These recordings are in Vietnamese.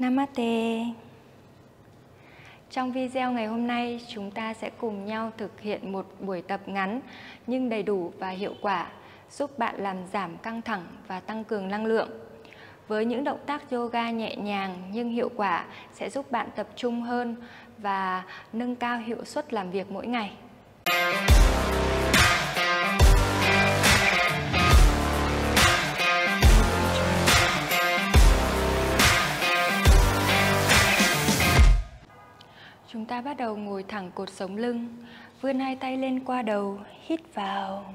Namaste. Trong video ngày hôm nay, chúng ta sẽ cùng nhau thực hiện một buổi tập ngắn nhưng đầy đủ và hiệu quả, giúp bạn làm giảm căng thẳng và tăng cường năng lượng. Với những động tác yoga nhẹ nhàng nhưng hiệu quả sẽ giúp bạn tập trung hơn và nâng cao hiệu suất làm việc mỗi ngày. Chúng ta bắt đầu ngồi thẳng cột sống lưng, vươn hai tay lên qua đầu, hít vào.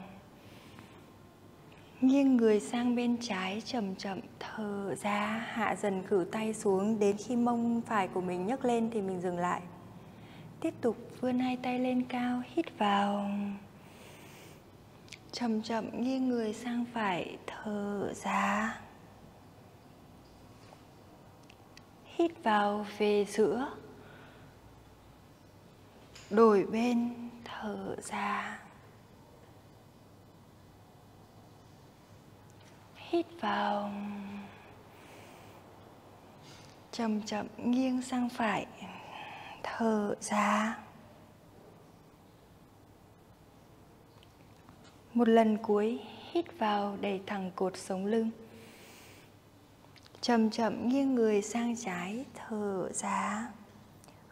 Nghiêng người sang bên trái, chậm chậm thở ra, hạ dần cử tay xuống, đến khi mông phải của mình nhấc lên thì mình dừng lại. Tiếp tục vươn hai tay lên cao, hít vào. Chậm chậm nghiêng người sang phải, thở ra. Hít vào về giữa. Đổi bên, thở ra. Hít vào. Chậm chậm nghiêng sang phải, thở ra. Một lần cuối, hít vào đẩy thẳng cột sống lưng. Chậm chậm nghiêng người sang trái, thở ra.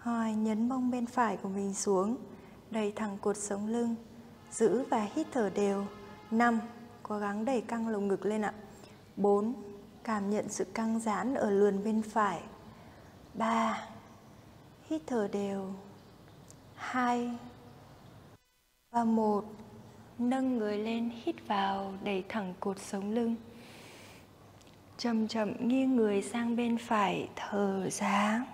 Rồi nhấn mông bên phải của mình xuống, đẩy thẳng cột sống lưng, giữ và hít thở đều. 5, cố gắng đẩy căng lồng ngực lên ạ. 4, cảm nhận sự căng giãn ở lườn bên phải. 3, hít thở đều. 2 và 1, nâng người lên, hít vào, đẩy thẳng cột sống lưng. Chậm chậm nghiêng người sang bên phải, thở ra.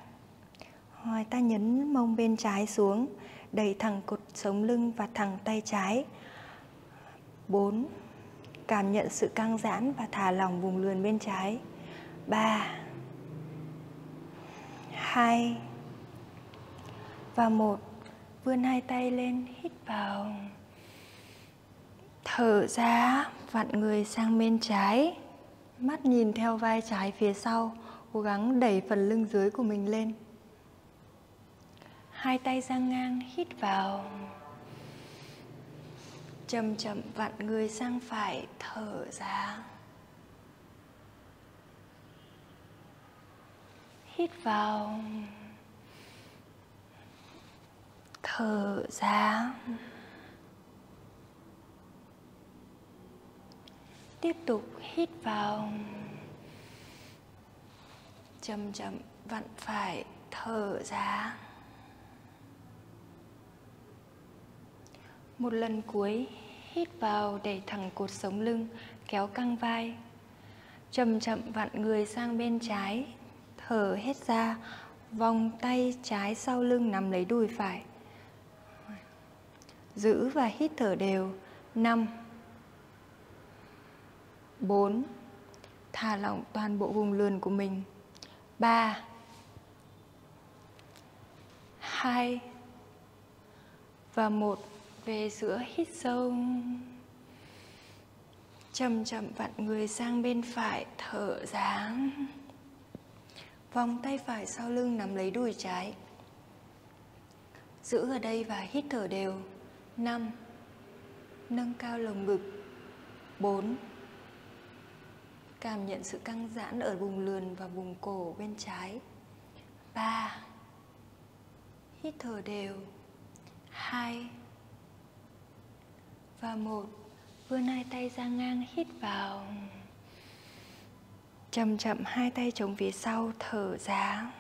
Rồi ta nhấn mông bên trái xuống, đẩy thẳng cột sống lưng và thẳng tay trái. 4, cảm nhận sự căng giãn và thả lỏng vùng lườn bên trái. 3, 2 và 1, vươn hai tay lên, hít vào. Thở ra, vặn người sang bên trái, mắt nhìn theo vai trái phía sau, cố gắng đẩy phần lưng dưới của mình lên. Hai tay ra ngang, hít vào. Chậm chậm vặn người sang phải, thở ra. Hít vào. Thở ra. Tiếp tục hít vào. Chậm chậm vặn phải, thở ra. Một lần cuối, hít vào đẩy thẳng cột sống lưng, kéo căng vai. Chậm chậm vặn người sang bên trái, thở hết ra, vòng tay trái sau lưng nắm lấy đùi phải. Giữ và hít thở đều. 5, 4, thả lỏng toàn bộ vùng lườn của mình. 3, 2 và 1. Về giữa, hít sâu. Chậm chậm vặn người sang bên phải, thở ra. Vòng tay phải sau lưng nắm lấy đùi trái. Giữ ở đây và hít thở đều. 5, nâng cao lồng ngực. 4, cảm nhận sự căng giãn ở vùng lườn và vùng cổ bên trái. 3, hít thở đều. 2 và 1, vươn hai tay ra ngang, hít vào. Chậm chậm hai tay chống phía sau, thở ra.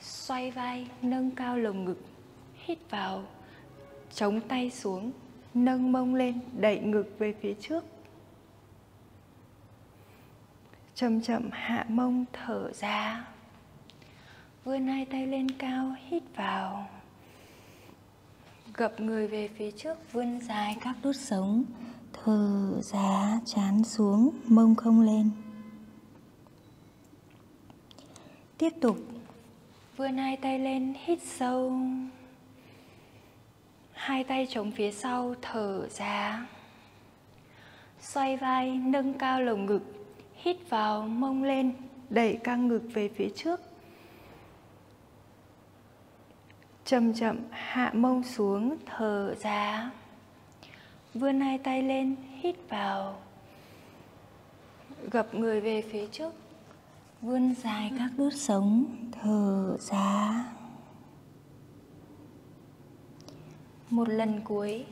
Xoay vai, nâng cao lồng ngực, hít vào. Chống tay xuống, nâng mông lên, đẩy ngực về phía trước. Chậm chậm hạ mông, thở ra. Vươn hai tay lên cao, hít vào. Gập người về phía trước, vươn dài các đốt sống, thở ra, trán xuống, mông không lên. Tiếp tục, vươn hai tay lên, hít sâu. Hai tay chống phía sau, thở ra. Xoay vai, nâng cao lồng ngực, hít vào, mông lên, đẩy căng ngực về phía trước. Chậm chậm hạ mông xuống, thở ra. Vươn hai tay lên, hít vào. Gập người về phía trước. Vươn dài các đốt sống, thở ra. Một lần cuối,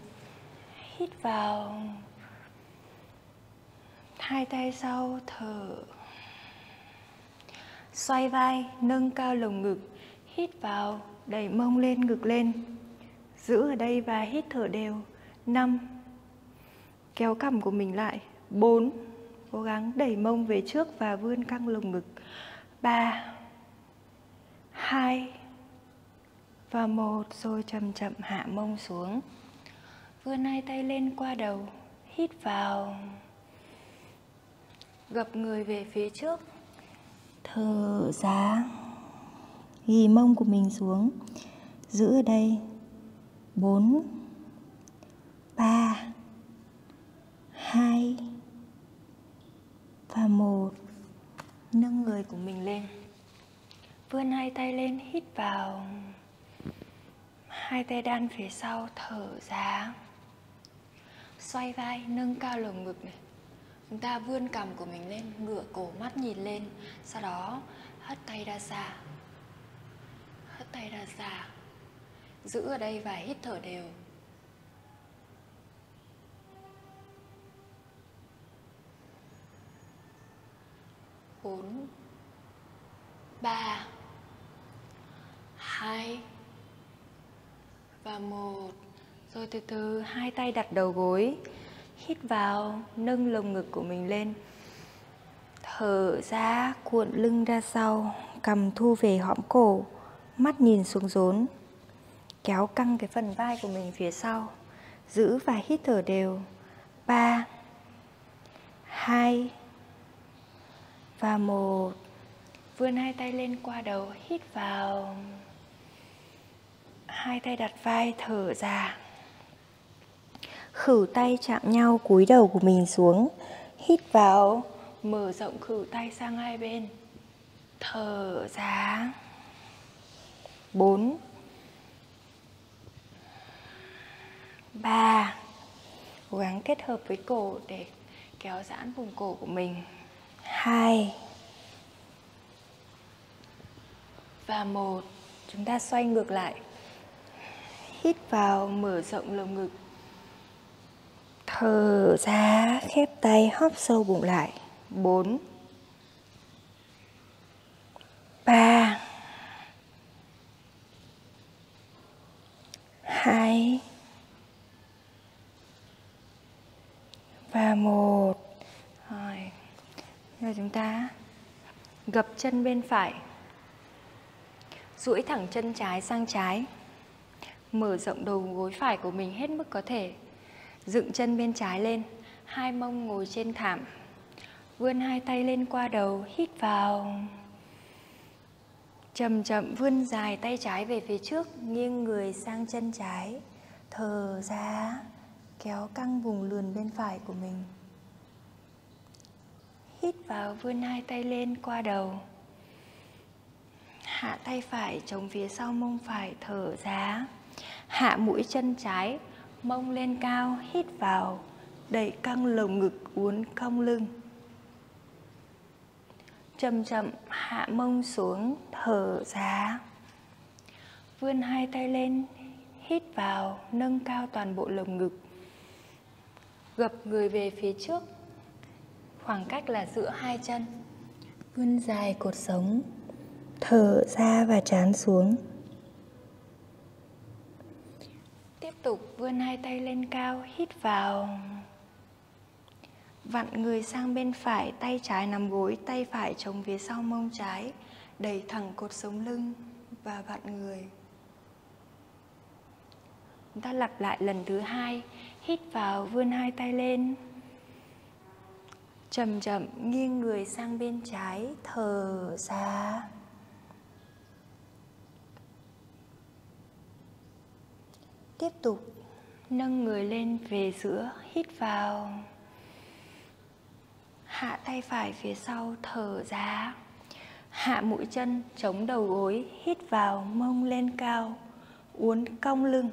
hít vào. Hai tay sau, thở. Xoay vai, nâng cao lồng ngực, hít vào, đẩy mông lên, ngực lên. Giữ ở đây và hít thở đều. 5. Kéo cằm của mình lại. 4. Cố gắng đẩy mông về trước và vươn căng lồng ngực. 3, 2 và 1. Rồi chậm chậm hạ mông xuống. Vươn hai tay lên qua đầu. Hít vào. Gập người về phía trước. Thở ra. Ghi mông của mình xuống. Giữ ở đây. 4, 3, 2 và 1. Nâng người của mình lên. Vươn hai tay lên, hít vào. Hai tay đan phía sau, thở ra. Xoay vai, nâng cao lồng ngực này. Chúng ta vươn cằm của mình lên, ngửa cổ, mắt nhìn lên. Sau đó hất tay ra xa. Hất tay ra xa. Giữ ở đây và hít thở đều. 4, 3, 2 và 1. Rồi từ từ hai tay đặt đầu gối. Hít vào, nâng lồng ngực của mình lên. Thở ra, cuộn lưng ra sau. Cằm thu về hõm cổ. Mắt nhìn xuống rốn. Kéo căng cái phần vai của mình phía sau. Giữ và hít thở đều. 3, 2 và 1. Vươn hai tay lên qua đầu, hít vào. Hai tay đặt vai, thở ra. Khử tay chạm nhau, cúi đầu của mình xuống. Hít vào, mở rộng khử tay sang hai bên. Thở ra. 4, 3. Cố gắng kết hợp với cổ để kéo giãn vùng cổ của mình. 2 và 1. Chúng ta xoay ngược lại. Hít vào, mở rộng lồng ngực. Thở ra, khép tay, hóp sâu bụng lại. 4, 3, 2 và 1. Rồi, giờ chúng ta gập chân bên phải. Duỗi thẳng chân trái sang trái. Mở rộng đầu gối phải của mình hết mức có thể. Dựng chân bên trái lên. Hai mông ngồi trên thảm. Vươn hai tay lên qua đầu. Hít vào. Chậm chậm vươn dài tay trái về phía trước. Nghiêng người sang chân trái. Thở ra. Kéo căng vùng lườn bên phải của mình. Hít vào, vươn hai tay lên qua đầu. Hạ tay phải chống phía sau mông phải. Thở ra. Hạ mũi chân trái. Mông lên cao, hít vào, đẩy căng lồng ngực, uốn cong lưng. Chậm chậm hạ mông xuống, thở ra. Vươn hai tay lên, hít vào, nâng cao toàn bộ lồng ngực. Gập người về phía trước, khoảng cách là giữa hai chân. Vươn dài cột sống, thở ra và trán xuống. Tiếp tục vươn hai tay lên cao, hít vào. Vặn người sang bên phải, tay trái nắm gối, tay phải chống phía sau mông trái. Đẩy thẳng cột sống lưng và vặn người. Chúng ta lặp lại lần thứ hai. Hít vào, vươn hai tay lên. Chậm chậm nghiêng người sang bên trái, thở ra. Tiếp tục nâng người lên về giữa, hít vào. Hạ tay phải phía sau, thở ra. hạ mũi chân chống đầu gối, hít vào, mông lên cao, uốn cong lưng.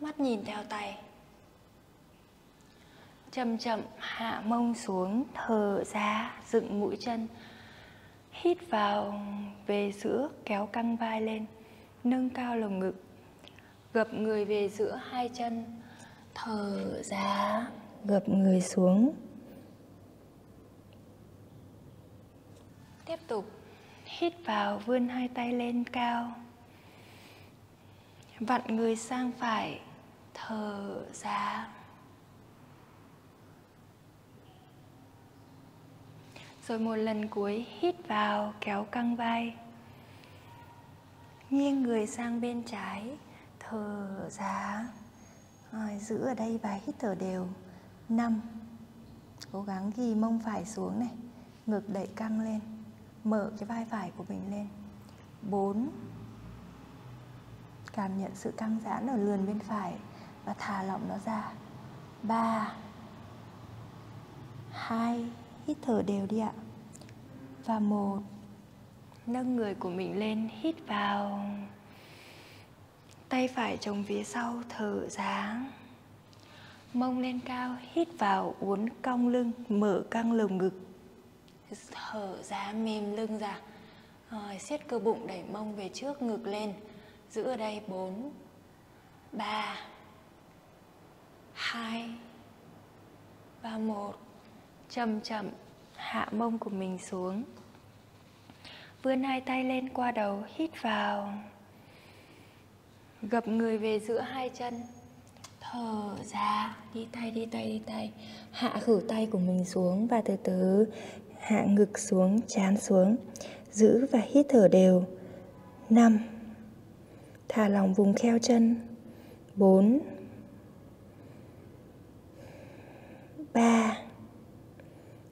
Mắt nhìn theo tay. Chậm chậm hạ mông xuống, thở ra, dựng mũi chân. Hít vào, về giữa, kéo căng vai lên, nâng cao lồng ngực. Gập người về giữa hai chân, thở ra, gập người xuống. Tiếp tục, hít vào, vươn hai tay lên cao. Vặn người sang phải, thở ra. Rồi một lần cuối, hít vào, kéo căng vai. Nghiêng người sang bên trái, thở ra. Rồi, giữ ở đây và hít thở đều. 5. Cố gắng ghi mông phải xuống này, ngực đẩy căng lên, mở cái vai phải của mình lên. 4. Cảm nhận sự căng giãn ở lườn bên phải và thả lỏng nó ra. 3, 2, hít thở đều đi ạ. Và 1. Nâng người của mình lên, hít vào, tay phải chống phía sau, thở ra. Mông lên cao, hít vào, uốn cong lưng, mở căng lồng ngực. Thở ra, mềm lưng ra. Rồi, siết cơ bụng, đẩy mông về trước, ngực lên. Giữ ở đây. 4, 3, 2 và 1. Chậm chậm hạ mông của mình xuống. Vươn hai tay lên qua đầu, hít vào. Gập người về giữa hai chân, thở ra. Đi tay. Hạ khuỷu tay của mình xuống và từ từ hạ ngực xuống, trán xuống. Giữ và hít thở đều. 5. Thả lỏng vùng kheo chân. 4, 3.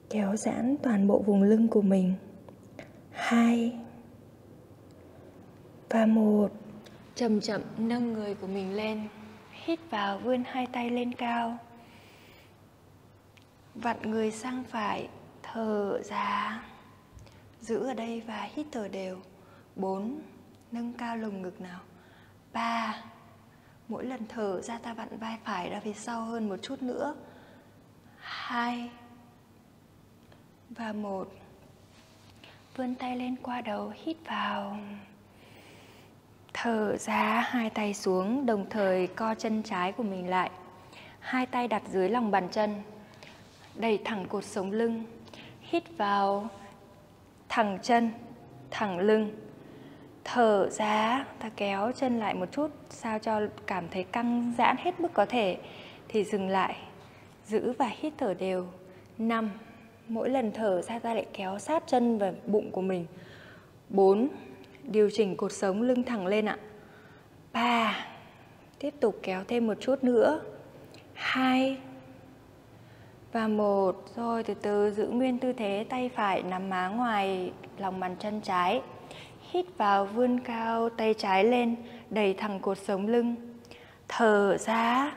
Kéo giãn toàn bộ vùng lưng của mình. 2 và 1. Chậm chậm nâng người của mình lên. Hít vào, vươn hai tay lên cao. Vặn người sang phải, thở ra. Giữ ở đây và hít thở đều. 4. Nâng cao lồng ngực nào. 3. Mỗi lần thở ra ta vặn vai phải ra phía sau hơn một chút nữa. 2 và 1. Vươn tay lên qua đầu, hít vào, thở ra, hai tay xuống, đồng thời co chân trái của mình lại. Hai tay đặt dưới lòng bàn chân, đẩy thẳng cột sống lưng. Hít vào, thẳng chân, thẳng lưng. Thở ra, ta kéo chân lại một chút, sao cho cảm thấy căng giãn hết mức có thể thì dừng lại. Giữ và hít thở đều. 5. Mỗi lần thở ra ta lại kéo sát chân và bụng của mình. 4. Điều chỉnh cột sống lưng thẳng lên ạ. 3. Tiếp tục kéo thêm một chút nữa. 2 và 1. Rồi từ từ giữ nguyên tư thế, tay phải nắm má ngoài lòng bàn chân trái. Hít vào, vươn cao tay trái lên, đẩy thẳng cột sống lưng. Thở ra,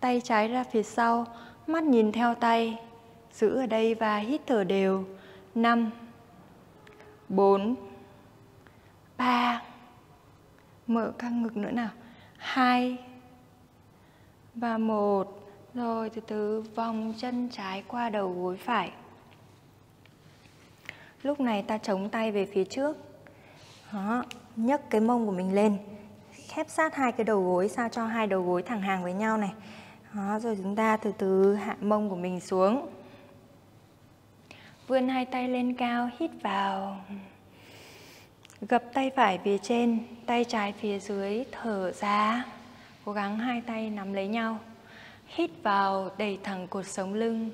tay trái ra phía sau, mắt nhìn theo tay. Giữ ở đây và hít thở đều. 5, 4, 3. Mở căng ngực nữa nào. 2 và 1. Rồi từ từ vòng chân trái qua đầu gối phải. Lúc này ta chống tay về phía trước. Đó, nhấc cái mông của mình lên, khép sát hai cái đầu gối sao cho hai đầu gối thẳng hàng với nhau này. Đó, rồi chúng ta từ từ hạ mông của mình xuống. Vươn hai tay lên cao, hít vào. Gập tay phải phía trên, tay trái phía dưới, thở ra. Cố gắng hai tay nắm lấy nhau. Hít vào, đẩy thẳng cột sống lưng.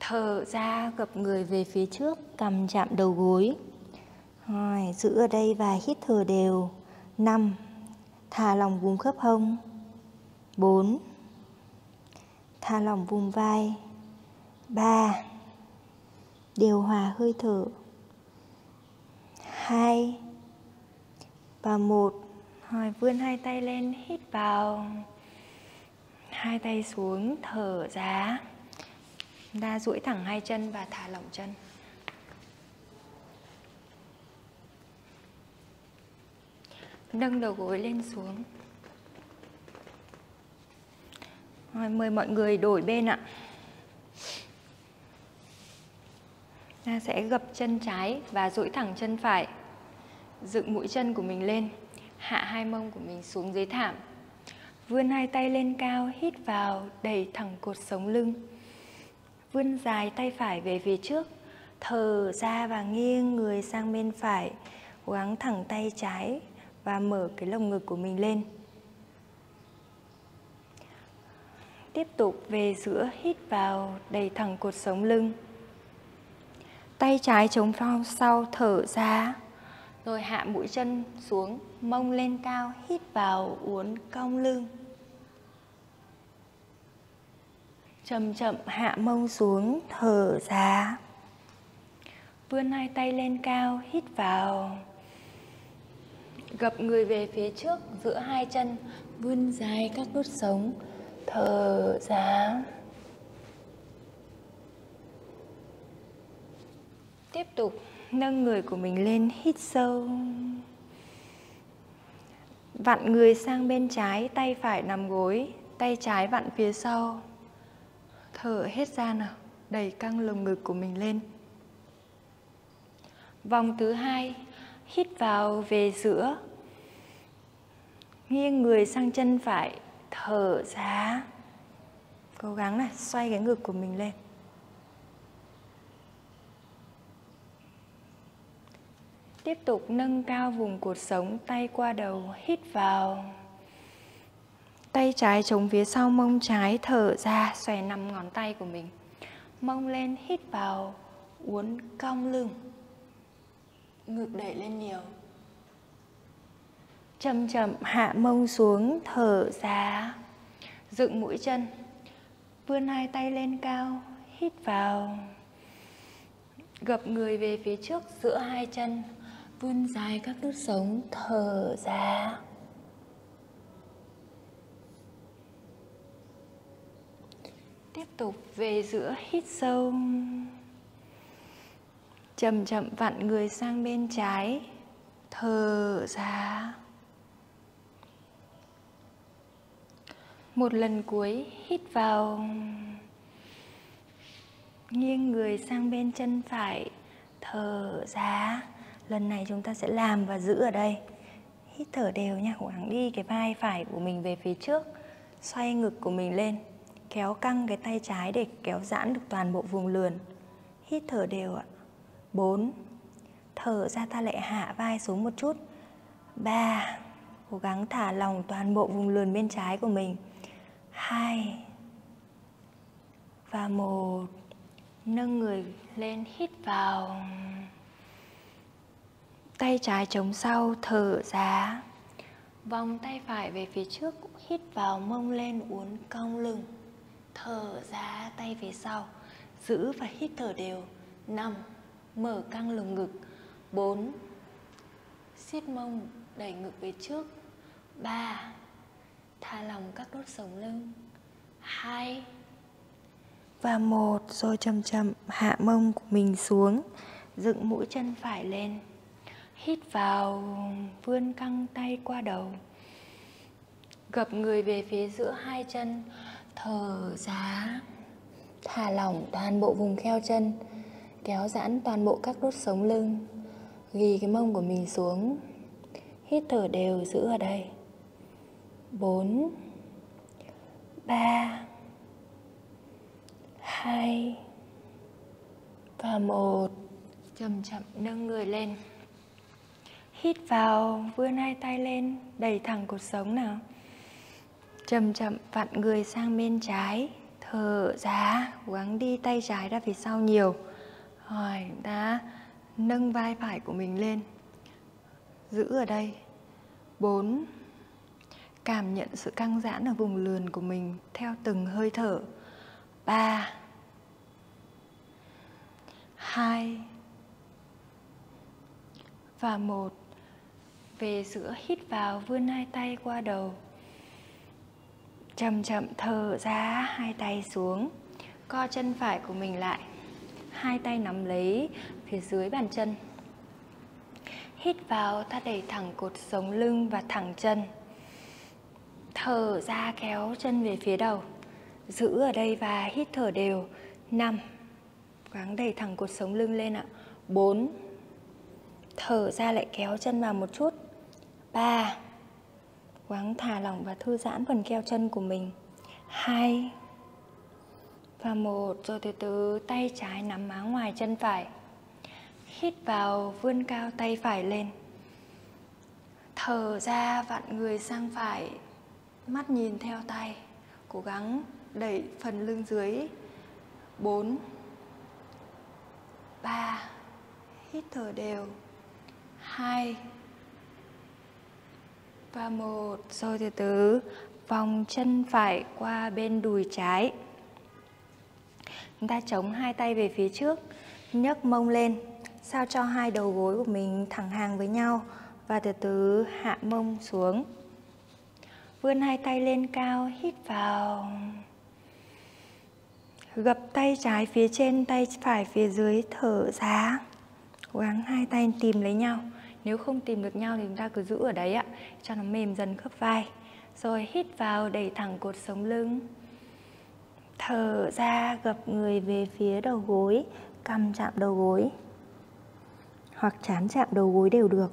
Thở ra, gập người về phía trước, cằm chạm đầu gối. Rồi, giữ ở đây và hít thở đều. 5. Thả lỏng vùng khớp hông. 4. Thả lỏng vùng vai. 3. Điều hòa hơi thở. 2 và 1. Rồi, vươn hai tay lên, hít vào, hai tay xuống, thở ra. Đa duỗi thẳng hai chân và thả lỏng chân. nâng đầu gối lên xuống. Rồi, mời mọi người đổi bên ạ. Ta sẽ gập chân trái và duỗi thẳng chân phải. Dựng mũi chân của mình lên, hạ hai mông của mình xuống dưới thảm. Vươn hai tay lên cao, hít vào, đẩy thẳng cột sống lưng. Vươn dài tay phải về phía trước, thở ra và nghiêng người sang bên phải. Cố gắng thẳng tay trái và mở cái lồng ngực của mình lên. Tiếp tục về giữa, hít vào, đẩy thẳng cột sống lưng. Tay trái chống sau, thở ra. Rồi hạ mũi chân xuống, mông lên cao, hít vào, uốn cong lưng. Chậm chậm hạ mông xuống, thở ra. Vươn hai tay lên cao, hít vào. Gập người về phía trước, giữa hai chân, vươn dài các đốt sống, thở ra. Tiếp tục nâng người của mình lên, hít sâu. Vặn người sang bên trái, tay phải nằm gối, tay trái vặn phía sau. Thở hết ra nào, đẩy căng lồng ngực của mình lên. Vòng thứ hai, hít vào về giữa. Nghiêng người sang chân phải, thở ra. Cố gắng là xoay cái ngực của mình lên. Tiếp tục nâng cao vùng cột sống, tay qua đầu, hít vào. Tay trái chống phía sau mông trái, thở ra, xòe 5 ngón tay của mình. Mông lên, hít vào, uốn cong lưng. Ngực đẩy lên nhiều. Chậm chậm hạ mông xuống, thở ra. Dựng mũi chân, vươn hai tay lên cao, hít vào. Gập người về phía trước, giữa hai chân, vươn dài các đốt sống, thở ra. Tiếp tục về giữa, hít sâu. Chậm chậm vặn người sang bên trái, thở ra. Một lần cuối, hít vào. Nghiêng người sang bên chân phải, thở ra. Lần này chúng ta sẽ làm và giữ ở đây. Hít thở đều nha, cố gắng đi cái vai phải của mình về phía trước. Xoay ngực của mình lên, kéo căng cái tay trái để kéo giãn được toàn bộ vùng lườn. Hít thở đều ạ. 4. Thở ra ta lại hạ vai xuống một chút. 3. Cố gắng thả lỏng toàn bộ vùng lườn bên trái của mình. 2. Và 1. Nâng người lên, hít vào. Tay trái chống sau, thở ra. Vòng tay phải về phía trước, hít vào, mông lên, uốn cong lưng. Thở ra, tay về sau. Giữ và hít thở đều. 5. Mở căng lồng ngực. 4. Siết mông, đẩy ngực về trước. 3. Thả lỏng các đốt sống lưng. 2. Và 1. Rồi chậm chậm hạ mông của mình xuống, dựng mũi chân phải lên. Hít vào, vươn căng tay qua đầu. Gập người về phía giữa hai chân, thở ra. Thả lỏng toàn bộ vùng kheo chân, kéo giãn toàn bộ các đốt sống lưng. Ghi cái mông của mình xuống. Hít thở đều, giữ ở đây. 4. 3. 2. Và 1. Chậm chậm nâng người lên. Hít vào, vươn hai tay lên, đẩy thẳng cột sống nào. Chậm chậm vặn người sang bên trái, thở ra, cố gắng đi tay trái ra phía sau nhiều. Rồi, ta nâng vai phải của mình lên, giữ ở đây. 4. Cảm nhận sự căng giãn ở vùng lườn của mình theo từng hơi thở. 3. 2. Và 1. Về giữa, hít vào, vươn hai tay qua đầu. Chậm chậm thở ra, hai tay xuống. Co chân phải của mình lại. Hai tay nắm lấy phía dưới bàn chân. Hít vào, ta đẩy thẳng cột sống lưng và thẳng chân. Thở ra, kéo chân về phía đầu. Giữ ở đây và hít thở đều. 5. Gắng đẩy thẳng cột sống lưng lên ạ. 4. Thở ra lại kéo chân vào một chút. 3. Gắng thả lỏng và thư giãn phần keo chân của mình. 2 và 1. Rồi từ từ tay trái nắm má ngoài chân phải. Hít vào, vươn cao tay phải lên. Thở ra, vặn người sang phải, mắt nhìn theo tay. Cố gắng đẩy phần lưng dưới. 4, 3, hít thở đều. 2 và 1. Rồi từ từ vòng chân phải qua bên đùi trái. Chúng ta chống hai tay về phía trước, nhấc mông lên sao cho hai đầu gối của mình thẳng hàng với nhau và từ từ hạ mông xuống. Vươn hai tay lên cao, hít vào. Gập tay trái phía trên, tay phải phía dưới, thở ra. Cố gắng hai tay tìm lấy nhau. Nếu không tìm được nhau thì chúng ta cứ giữ ở đấy ạ, cho nó mềm dần khớp vai. Rồi hít vào, đẩy thẳng cột sống lưng. Thở ra, gập người về phía đầu gối, cằm chạm đầu gối hoặc trán chạm đầu gối đều được.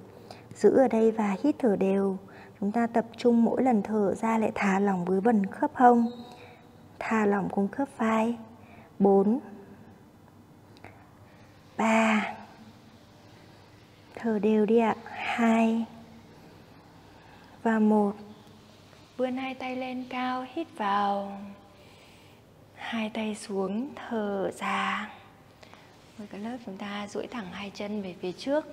Giữ ở đây và hít thở đều. Chúng ta tập trung mỗi lần thở ra lại thả lỏng bướu bần khớp hông, thả lỏng cùng khớp vai. 4, 3, thở đều đi ạ. 2 và 1. Vươn hai tay lên cao, hít vào. Hai tay xuống, thở ra. Với cái lớp chúng ta duỗi thẳng hai chân về phía trước.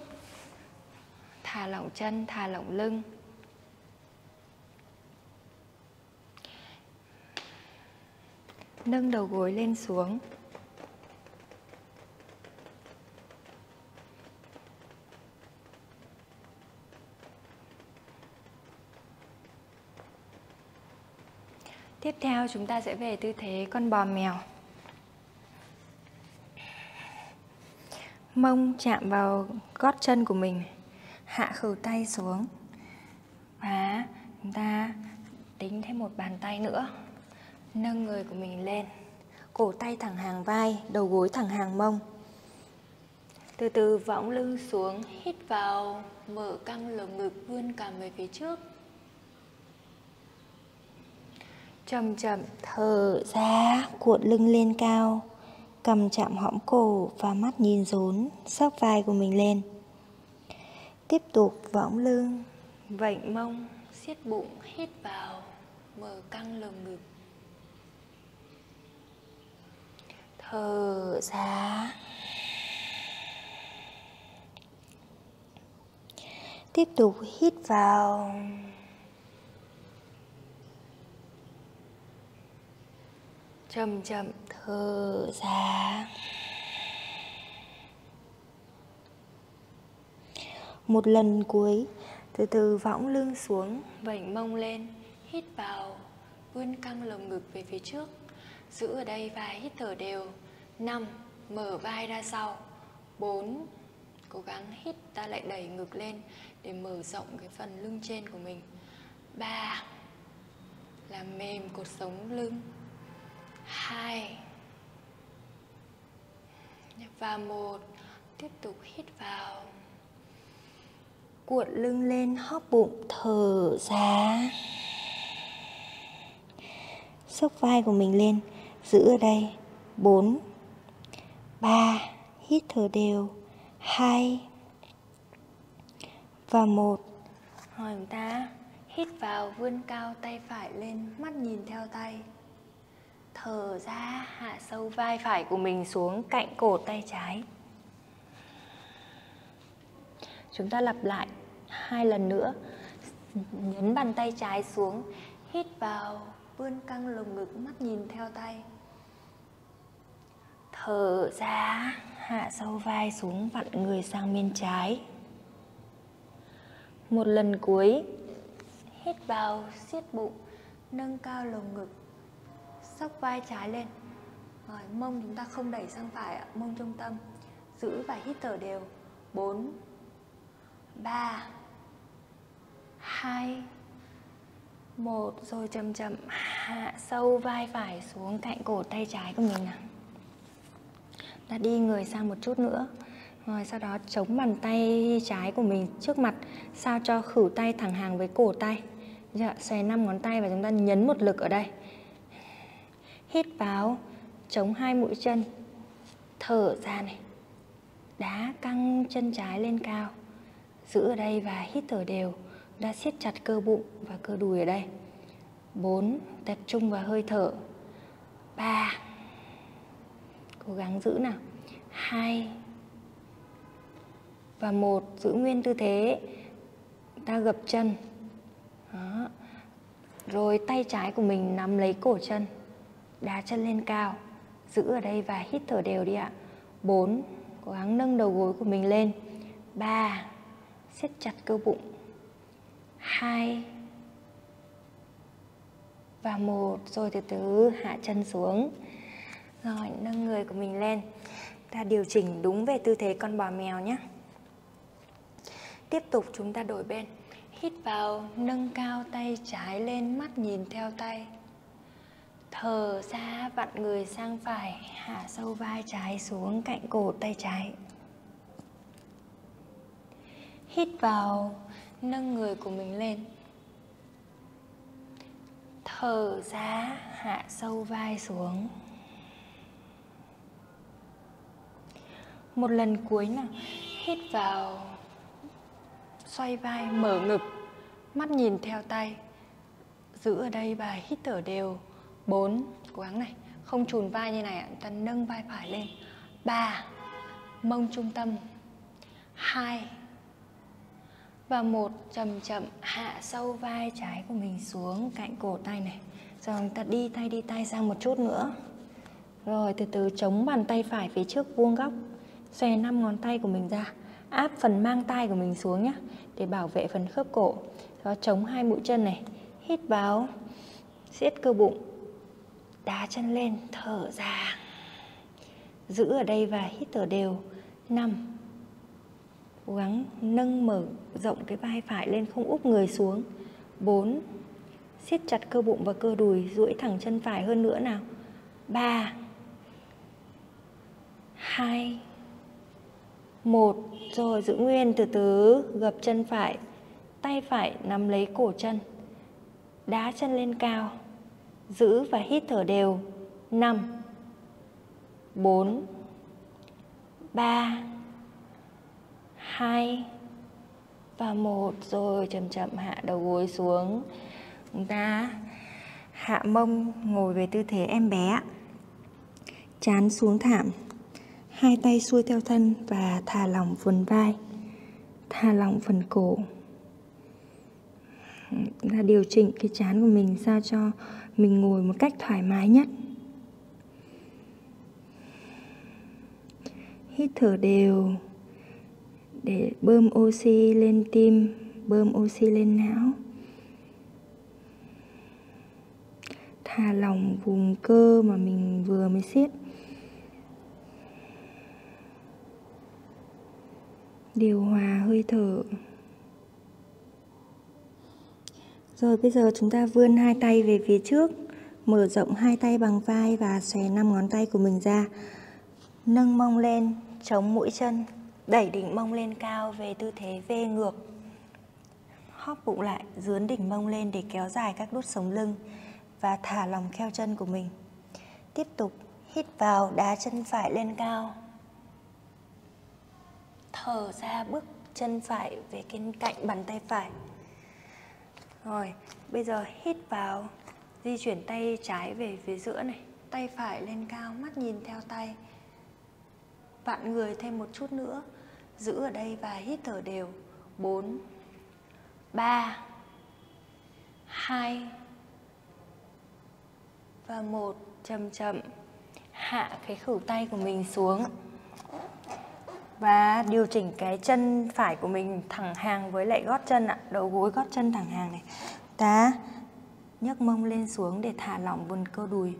Thả lỏng chân, thả lỏng lưng. Nâng đầu gối lên xuống. Tiếp theo chúng ta sẽ về tư thế con bò mèo. Mông chạm vào gót chân của mình, hạ khử tay xuống. Và chúng ta tính thêm một bàn tay nữa. Nâng người của mình lên, cổ tay thẳng hàng vai, đầu gối thẳng hàng mông. Từ từ võng lưng xuống, hít vào, mở căng lồng ngực, vươn cằm về phía trước. Chậm chậm thở ra, cuộn lưng lên cao, cằm chạm hõm cổ và mắt nhìn rốn, xốc vai của mình lên. Tiếp tục võng lưng, vểnh mông, siết bụng, hít vào, mở căng lồng ngực. Thở ra. Tiếp tục hít vào. Chậm chậm thở ra. Một lần cuối, từ từ võng lưng xuống, vểnh mông lên, hít vào, vươn căng lồng ngực về phía trước. Giữ ở đây và hít thở đều. 5, mở vai ra sau. 4, cố gắng hít, ta lại đẩy ngực lên để mở rộng cái phần lưng trên của mình. 3, làm mềm cột sống lưng. 2 và 1. Tiếp tục hít vào, cuộn lưng lên, hóp bụng, thở ra, xốc vai của mình lên. Giữ ở đây. 4, 3, hít thở đều. 2 và 1. Rồi chúng ta hít vào, vươn cao tay phải lên, mắt nhìn theo tay. Thở ra, hạ sâu vai phải của mình xuống cạnh cổ tay trái. Chúng ta lặp lại 2 lần nữa. Nhấn bàn tay trái xuống, hít vào, vươn căng lồng ngực, mắt nhìn theo tay. Thở ra, hạ sâu vai xuống, vặn người sang bên trái. Một lần cuối, hít vào, siết bụng, nâng cao lồng ngực, xốc vai trái lên. Rồi, mông chúng ta không đẩy sang phải, mông trung tâm. Giữ và hít thở đều. 4, 3, 2, 1. Rồi chậm chậm hạ sâu vai phải xuống cạnh cổ tay trái của mình nào. Ta đi người sang một chút nữa. Rồi sau đó chống bàn tay trái của mình trước mặt, sao cho khuỷu tay thẳng hàng với cổ tay. Dạ, xoay 5 ngón tay và chúng ta nhấn một lực ở đây. Hít vào, chống 2 mũi chân, thở ra này. Đá căng chân trái lên cao, giữ ở đây và hít thở đều. Đã siết chặt cơ bụng và cơ đùi ở đây. 4, tập trung vào hơi thở. 3, cố gắng giữ nào. 2 và 1, giữ nguyên tư thế. Ta gập chân. Đó. Rồi tay trái của mình nắm lấy cổ chân, đá chân lên cao, giữ ở đây và hít thở đều đi ạ. 4, cố gắng nâng đầu gối của mình lên. 3, siết chặt cơ bụng. 2 và 1, rồi từ từ hạ chân xuống. Rồi nâng người của mình lên. Ta điều chỉnh đúng về tư thế con bò mèo nhé. Tiếp tục chúng ta đổi bên. Hít vào, nâng cao tay trái lên, mắt nhìn theo tay. Thở ra, vặn người sang phải, hạ sâu vai trái xuống cạnh cổ tay trái. Hít vào, nâng người của mình lên. Thở ra, hạ sâu vai xuống. Một lần cuối nào. Hít vào, xoay vai, mở ngực, mắt nhìn theo tay, giữ ở đây và hít thở đều. 4, cố gắng này, không chùn vai như này, ta nâng vai phải lên. 3, mông trung tâm. 2 và 1, chậm chậm hạ sâu vai trái của mình xuống cạnh cổ tay này. Rồi ta đi tay sang một chút nữa. Rồi từ từ chống bàn tay phải phía trước vuông góc, xòe 5 ngón tay của mình ra, áp phần mang tay của mình xuống nhé, để bảo vệ phần khớp cổ. Đó, chống 2 mũi chân này, hít vào, siết cơ bụng, đá chân lên, thở ra, giữ ở đây và hít thở đều. 5, cố gắng nâng mở rộng cái vai phải lên, không úp người xuống. 4, siết chặt cơ bụng và cơ đùi, duỗi thẳng chân phải hơn nữa nào. 3, 2, 1, rồi giữ nguyên, từ từ gập chân phải, tay phải nắm lấy cổ chân, đá chân lên cao, giữ và hít thở đều. 5, 4, 3, 2 và 1, rồi chậm chậm hạ đầu gối xuống. Chúng ta hạ mông ngồi về tư thế em bé, trán xuống thảm, 2 tay xuôi theo thân và thả lỏng phần vai, thả lỏng phần cổ. Là điều chỉnh cái trán của mình sao cho mình ngồi một cách thoải mái nhất. Hít thở đều để bơm oxy lên tim, bơm oxy lên não. Thả lỏng vùng cơ mà mình vừa mới siết. Điều hòa hơi thở. Rồi bây giờ chúng ta vươn 2 tay về phía trước, mở rộng 2 tay bằng vai và xòe 5 ngón tay của mình ra. Nâng mông lên, chống mũi chân, đẩy đỉnh mông lên cao về tư thế V ngược. Hóp bụng lại, dướn đỉnh mông lên để kéo dài các đốt sống lưng và thả lỏng kheo chân của mình. Tiếp tục hít vào, đá chân phải lên cao. Thở ra, bước chân phải về bên cạnh bàn tay phải. Rồi, bây giờ hít vào, di chuyển tay trái về phía giữa này, tay phải lên cao, mắt nhìn theo tay. Vặn người thêm một chút nữa, giữ ở đây và hít thở đều. 4, 3, 2 và 1, chậm chậm hạ cái khuỷu tay của mình xuống. Và điều chỉnh cái chân phải của mình thẳng hàng với lại gót chân ạ, đầu gối gót chân thẳng hàng này. Ta nhấc mông lên xuống để thả lỏng vùng cơ đùi.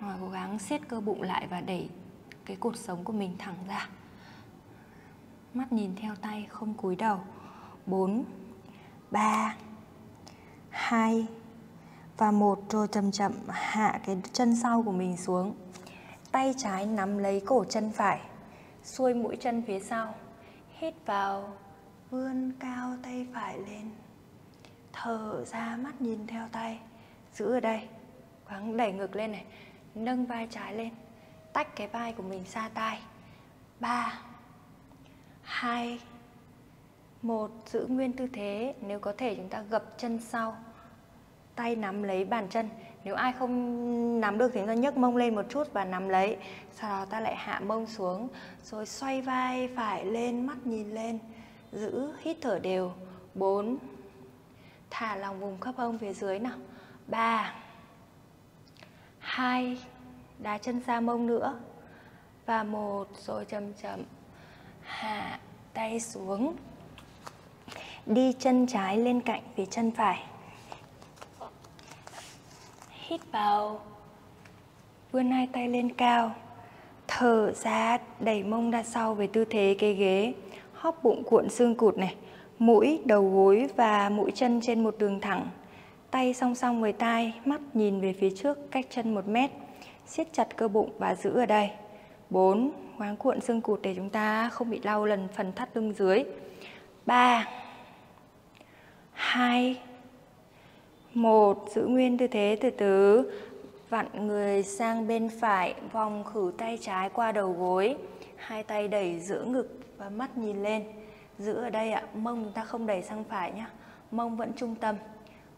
Rồi cố gắng siết cơ bụng lại và đẩy cái cột sống của mình thẳng ra. mắt nhìn theo tay không cúi đầu. 4, 3, 2 và 1 rồi chậm chậm hạ cái chân sau của mình xuống. Tay trái nắm lấy cổ chân phải, xuôi mũi chân phía sau. Hít vào, vươn cao tay phải lên. Thở ra, mắt nhìn theo tay. Giữ ở đây, thoáng đẩy ngực lên này. Nâng vai trái lên, tách cái vai của mình xa tai. 3, 2, 1, giữ nguyên tư thế. Nếu có thể chúng ta gập chân sau, tay nắm lấy bàn chân. Nếu ai không nắm được thì chúng ta nhấc mông lên một chút và nắm lấy. Sau đó ta lại hạ mông xuống, rồi xoay vai phải lên, mắt nhìn lên. Giữ, hít thở đều. 4. Thả lòng vùng khớp hông phía dưới nào. 3, 2, đá chân ra mông nữa. Và 1, rồi chậm chậm hạ tay xuống. Đi chân trái lên cạnh phía chân phải. Hít vào, vươn hai tay lên cao. Thở ra, đẩy mông ra sau về tư thế cái ghế. Hóp bụng cuộn xương cụt này. Mũi, đầu gối và mũi chân trên một đường thẳng. Tay song song với tai, mắt nhìn về phía trước cách chân 1 mét. Siết chặt cơ bụng và giữ ở đây. 4. Khoáng cuộn xương cụt để chúng ta không bị đau lần phần thắt lưng dưới. 3, 2, 1, giữ nguyên tư thế, từ từ vặn người sang bên phải, vòng khử tay trái qua đầu gối. Hai tay đẩy giữa ngực và mắt nhìn lên. Giữ ở đây ạ. Mông chúng ta không đẩy sang phải nhé, mông vẫn trung tâm.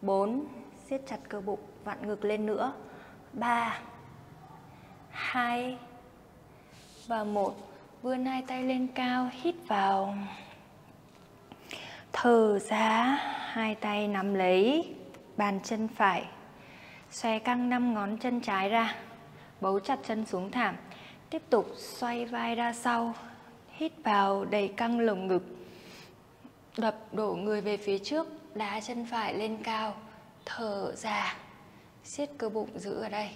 4, siết chặt cơ bụng, vặn ngực lên nữa. 3, 2 và 1, vươn hai tay lên cao. Hít vào, thở ra, hai tay nắm lấy bàn chân phải. Xòe căng 5 ngón chân trái ra, bấu chặt chân xuống thảm. Tiếp tục xoay vai ra sau. Hít vào, đẩy căng lồng ngực, đập đổ người về phía trước, đá chân phải lên cao. Thở ra, siết cơ bụng, giữ ở đây.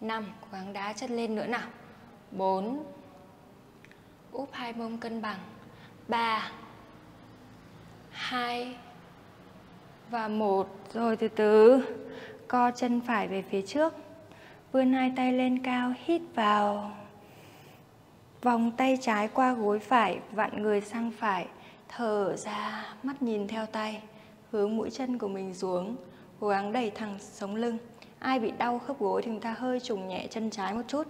5, cố gắng đá chân lên nữa nào. 4, úp hai mông cân bằng. 3, 2 và 1, rồi từ từ co chân phải về phía trước, vươn hai tay lên cao. Hít vào, vòng tay trái qua gối phải, vặn người sang phải. Thở ra, mắt nhìn theo tay, hướng mũi chân của mình xuống, cố gắng đẩy thẳng sống lưng. Ai bị đau khớp gối thì chúng ta hơi trùng nhẹ chân trái một chút.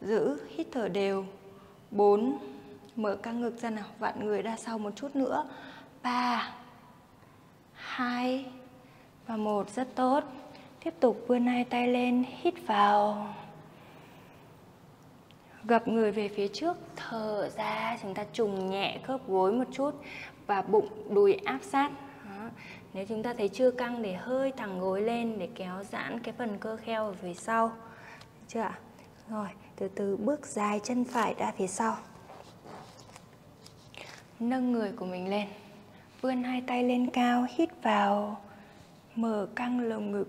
Giữ, hít thở đều. 4, mở căng ngực ra nào, vặn người ra sau một chút nữa. 3, 2 và 1, rất tốt. Tiếp tục vươn hai tay lên, hít vào, gập người về phía trước. Thở ra, chúng ta trùng nhẹ khớp gối một chút và bụng đùi áp sát. Đó. Nếu chúng ta thấy chưa căng để hơi thẳng gối lên để kéo giãn cái phần cơ kheo ở phía sau. Được chưa ạ? Rồi, từ từ bước dài chân phải ra phía sau. Nâng người của mình lên, vươn hai tay lên cao. Hít vào, mở căng lồng ngực,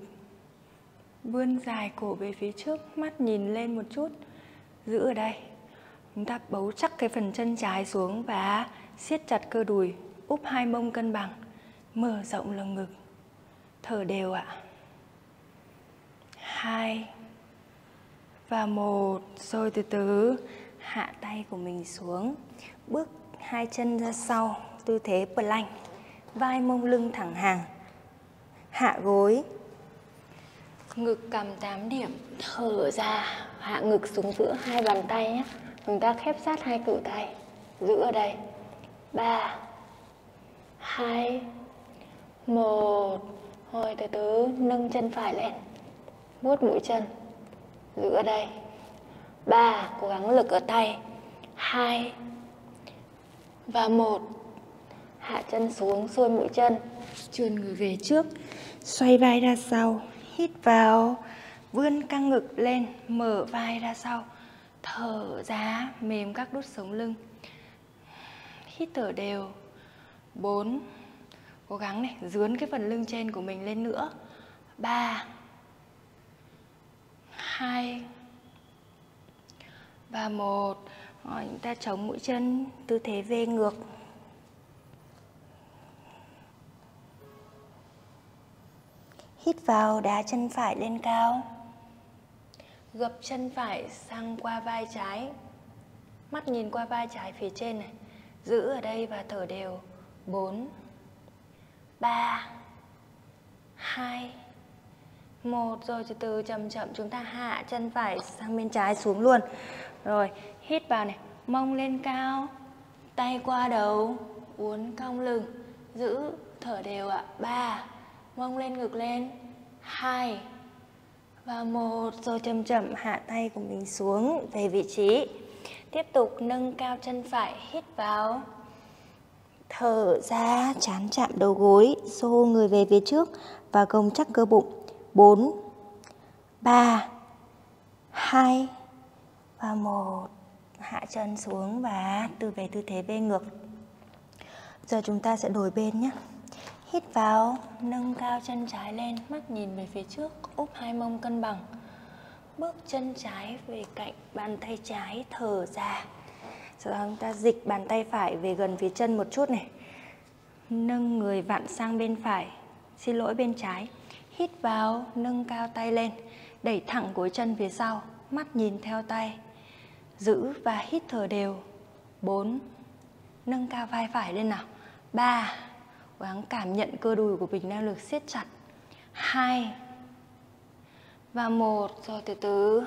vươn dài cổ về phía trước, mắt nhìn lên một chút. Giữ ở đây, chúng ta bấu chắc cái phần chân trái xuống và siết chặt cơ đùi, úp hai mông cân bằng, mở rộng lồng ngực. Thở đều ạ. 2 và 1, rồi từ từ hạ tay của mình xuống, bước hai chân ra sau, tư thế plank, vai mông lưng thẳng hàng, hạ gối, ngực cầm 8 điểm. Thở ra, hạ ngực xuống giữa hai bàn tay nhé. Chúng ta khép sát hai cử tay, giữ ở đây. 3, 2, 1, rồi từ từ nâng chân phải lên, vuốt mũi chân, giữ ở đây. 3, cố gắng lực ở tay. 2 và 1, hạ chân xuống, xuôi mũi chân, chườn người về trước, xoay vai ra sau. Hít vào, vươn căng ngực lên, mở vai ra sau. Thở ra, mềm các đốt sống lưng. Hít thở đều. 4, cố gắng này, dướn cái phần lưng trên của mình lên nữa. 3, 2 và 1, rồi chúng ta chống mũi chân, tư thế V ngược. Hít vào, đá chân phải lên cao. Gập chân phải sang qua vai trái. Mắt nhìn qua vai trái phía trên này. Giữ ở đây và thở đều. 4, 3, 2, 1. Rồi từ từ chậm chậm chúng ta hạ chân phải sang bên trái xuống luôn. Rồi, hít vào này. Mông lên cao. Tay qua đầu. Uốn cong lưng. Giữ, thở đều ạ. 3, mông lên ngực lên. 2 và 1. Rồi chậm chậm hạ tay của mình xuống về vị trí. Tiếp tục nâng cao chân phải, hít vào. Thở ra, trán chạm đầu gối, xô người về phía trước và gồng chắc cơ bụng. 4, 3, 2 và 1. Hạ chân xuống và từ về tư thế bê ngược. Giờ chúng ta sẽ đổi bên nhé. Hít vào, nâng cao chân trái lên, mắt nhìn về phía trước, úp hai mông cân bằng. Bước chân trái về cạnh bàn tay trái, thở ra. Sau đó chúng ta dịch bàn tay phải về gần phía chân một chút này. Nâng người vặn sang bên phải, xin lỗi bên trái. Hít vào, nâng cao tay lên, đẩy thẳng gối chân phía sau, mắt nhìn theo tay. Giữ và hít thở đều. 4, nâng cao vai phải lên nào. 3, gắng cảm nhận cơ đùi của mình đang được siết chặt. 2 và 1. Rồi từ từ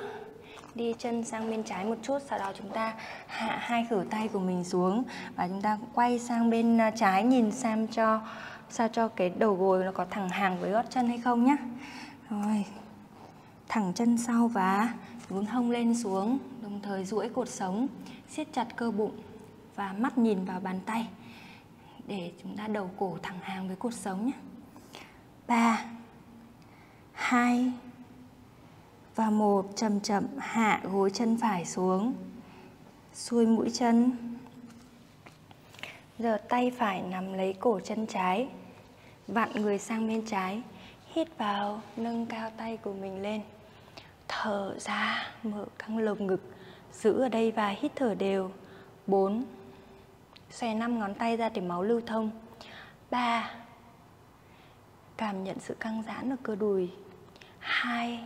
đi chân sang bên trái một chút. Sau đó chúng ta hạ hai khuỷu tay của mình xuống và chúng ta quay sang bên trái, nhìn xem cho sao cho cái đầu gối nó có thẳng hàng với gót chân hay không nhé. Rồi thẳng chân sau và uốn hông lên xuống, đồng thời duỗi cột sống, siết chặt cơ bụng và mắt nhìn vào bàn tay để chúng ta đầu cổ thẳng hàng với cột sống nhé. 3, 2 và 1. Chậm chậm hạ gối chân phải xuống, xuôi mũi chân. Giờ tay phải nắm lấy cổ chân trái, vặn người sang bên trái. Hít vào, nâng cao tay của mình lên. Thở ra, mở căng lồng ngực. Giữ ở đây và hít thở đều. 4, xòe 5 ngón tay ra để máu lưu thông. 3, cảm nhận sự căng giãn ở cơ đùi. 2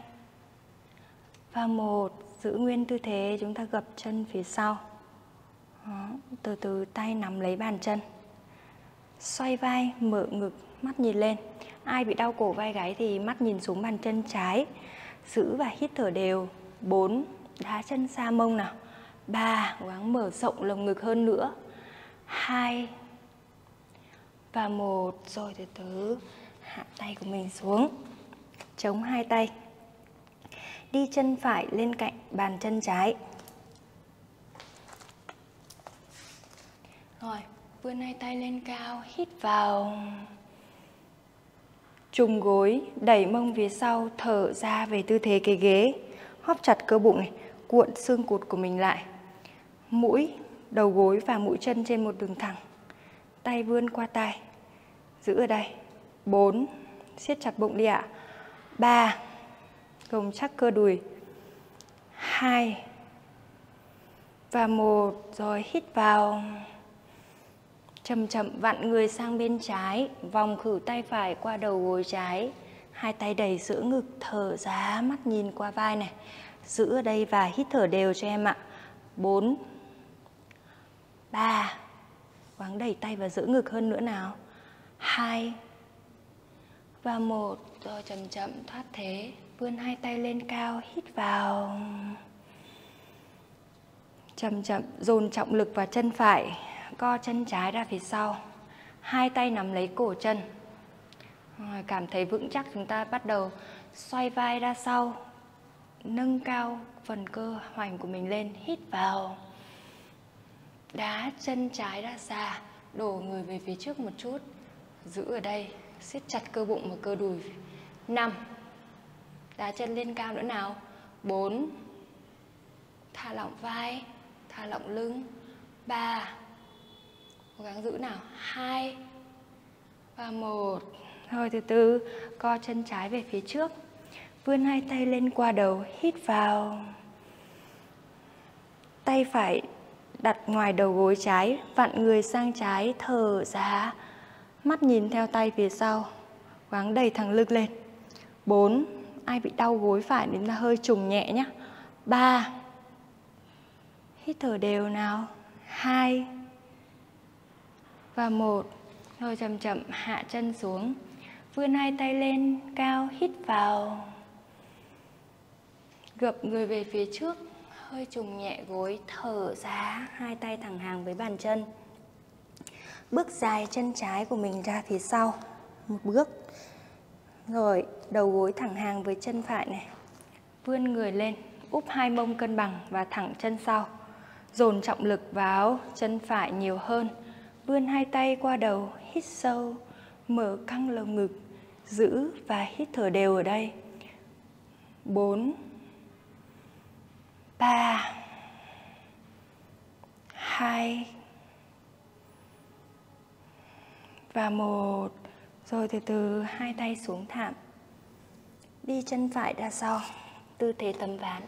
và 1. Giữ nguyên tư thế, chúng ta gập chân phía sau. Đó, từ từ tay nắm lấy bàn chân, xoay vai, mở ngực, mắt nhìn lên. Ai bị đau cổ vai gáy thì mắt nhìn xuống bàn chân trái. Giữ và hít thở đều. 4, đá chân xa mông nào. 3, cố gắng mở rộng lồng ngực hơn nữa. 2 và 1. Rồi từ từ hạ tay của mình xuống, chống hai tay. Đi chân phải lên cạnh bàn chân trái. Rồi, vươn hai tay lên cao, hít vào. Trùng gối, đẩy mông phía sau, thở ra về tư thế cái ghế. Hóp chặt cơ bụng này, cuộn xương cụt của mình lại. Mũi, đầu gối và mũi chân trên một đường thẳng. Tay vươn qua tay. Giữ ở đây. 4, siết chặt bụng đi ạ. 3, gồng chắc cơ đùi. 2 và 1. Rồi hít vào. Chậm chậm vặn người sang bên trái, vòng khuỷu tay phải qua đầu gối trái. Hai tay đẩy giữa ngực, thở ra, mắt nhìn qua vai này. Giữ ở đây và hít thở đều cho em ạ. 4, 3, gắng đẩy tay vào giữa ngực hơn nữa nào. 2 và 1. Rồi chậm chậm thoát thế, vươn hai tay lên cao, hít vào. Chậm chậm dồn trọng lực vào chân phải, co chân trái ra phía sau. Hai tay nắm lấy cổ chân. Rồi, cảm thấy vững chắc, chúng ta bắt đầu xoay vai ra sau, nâng cao phần cơ hoành của mình lên. Hít vào, đá chân trái ra xa, đổ người về phía trước một chút. Giữ ở đây, siết chặt cơ bụng và cơ đùi. 5, đá chân lên cao nữa nào. 4, thả lỏng vai, thả lỏng lưng. 3, cố gắng giữ nào. 2 và 1. Rồi từ từ co chân trái về phía trước, vươn hai tay lên qua đầu. Hít vào, tay phải đặt ngoài đầu gối trái, vặn người sang trái, thở ra, mắt nhìn theo tay phía sau, gắng đẩy thẳng lưng lên. 4. Ai bị đau gối phải nên ta hơi trùng nhẹ nhé. 3. Hít thở đều nào. 2 và 1. Rồi chậm chậm hạ chân xuống. Vươn hai tay lên cao, hít vào. Gập người về phía trước, hơi trùng nhẹ gối, thở ra, hai tay thẳng hàng với bàn chân. Bước dài chân trái của mình ra phía sau một bước. Rồi đầu gối thẳng hàng với chân phải này. Vươn người lên, úp hai mông cân bằng và thẳng chân sau. Dồn trọng lực vào chân phải nhiều hơn. Vươn hai tay qua đầu, hít sâu, mở căng lồng ngực, giữ và hít thở đều ở đây. 4 3 2 và 1. Rồi từ từ hai tay xuống thảm. Đi chân phải ra sau, tư thế tấm ván.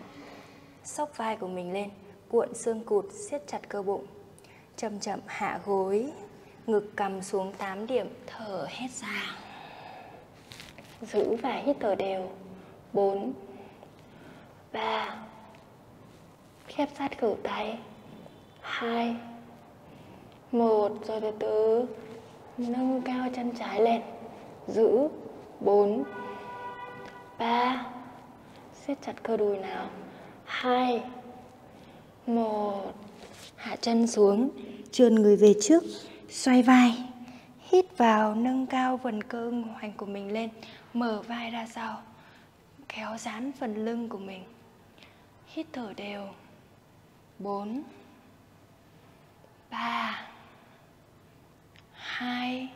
Xốc vai của mình lên, cuộn xương cụt, siết chặt cơ bụng. Chậm chậm hạ gối, ngực cầm xuống 8 điểm, thở hết ra. Giữ và hít thở đều. 4 3 khép sát khử tay. 2 1 rồi từ từ nâng cao chân trái lên. Giữ. 4 3 siết chặt cơ đùi nào. 2 1 hạ chân xuống, trườn người về trước, xoay vai. Hít vào, nâng cao vần cơ hoành của mình lên, mở vai ra sau, kéo giãn phần lưng của mình. Hít thở đều. 4 3 2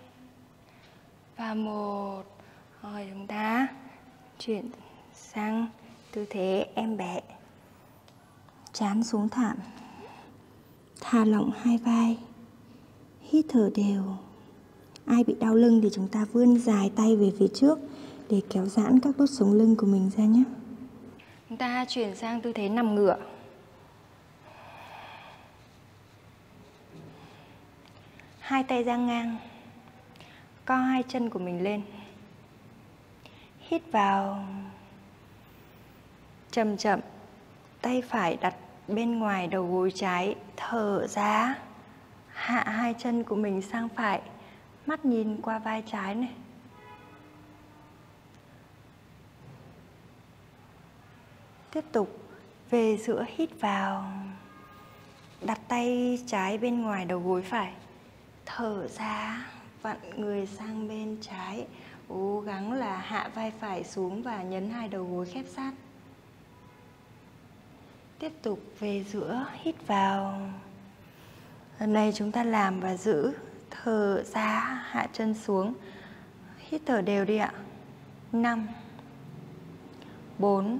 và 1. Rồi chúng ta chuyển sang tư thế em bé. Trán xuống thảm, thả lỏng hai vai, hít thở đều. Ai bị đau lưng thì chúng ta vươn dài tay về phía trước để kéo giãn các đốt sống lưng của mình ra nhé. Chúng ta chuyển sang tư thế nằm ngửa. Hai tay ra ngang, co hai chân của mình lên. Hít vào, chậm chậm, tay phải đặt bên ngoài đầu gối trái, thở ra, hạ hai chân của mình sang phải, mắt nhìn qua vai trái này. Tiếp tục về giữa, hít vào, đặt tay trái bên ngoài đầu gối phải, thở ra, vặn người sang bên trái, cố gắng là hạ vai phải xuống và nhấn hai đầu gối khép sát. Tiếp tục về giữa, hít vào. Lần này chúng ta làm và giữ, thở ra, hạ chân xuống. Hít thở đều đi ạ. 5 4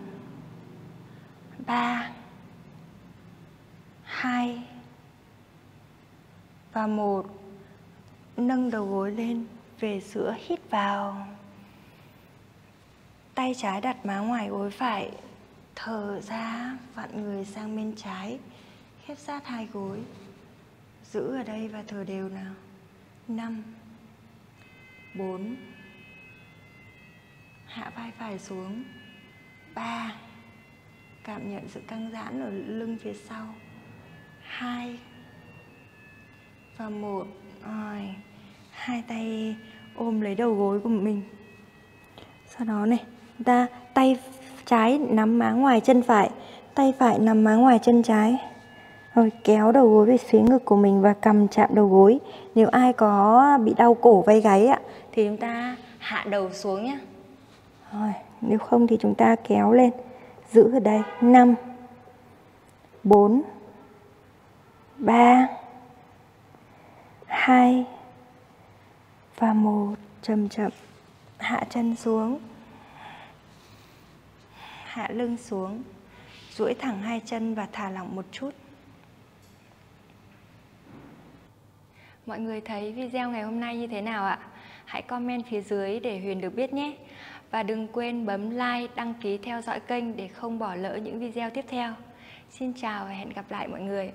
3 2 và 1. Nâng đầu gối lên, về giữa, hít vào. Tay trái đặt má ngoài gối phải, thở ra, vặn người sang bên trái, khép sát hai gối. Giữ ở đây và thở đều nào. 5 4 hạ vai phải xuống. 3 cảm nhận sự căng giãn ở lưng phía sau. 2 và 1. Rồi, hai tay ôm lấy đầu gối của mình. Sau đó này, chúng ta tay trái nắm má ngoài chân phải, tay phải nắm má ngoài chân trái. Rồi kéo đầu gối về phía ngực của mình và cầm chạm đầu gối. Nếu ai có bị đau cổ vai gáy ạ thì chúng ta hạ đầu xuống nhé. Rồi, nếu không thì chúng ta kéo lên, giữ ở đây. 5 4 3 2 và 1. Chậm chậm hạ chân xuống, hạ lưng xuống, duỗi thẳng hai chân và thả lỏng một chút. Mọi người thấy video ngày hôm nay như thế nào ạ? Hãy comment phía dưới để Huyền được biết nhé. Và đừng quên bấm like, đăng ký theo dõi kênh để không bỏ lỡ những video tiếp theo. Xin chào và hẹn gặp lại mọi người.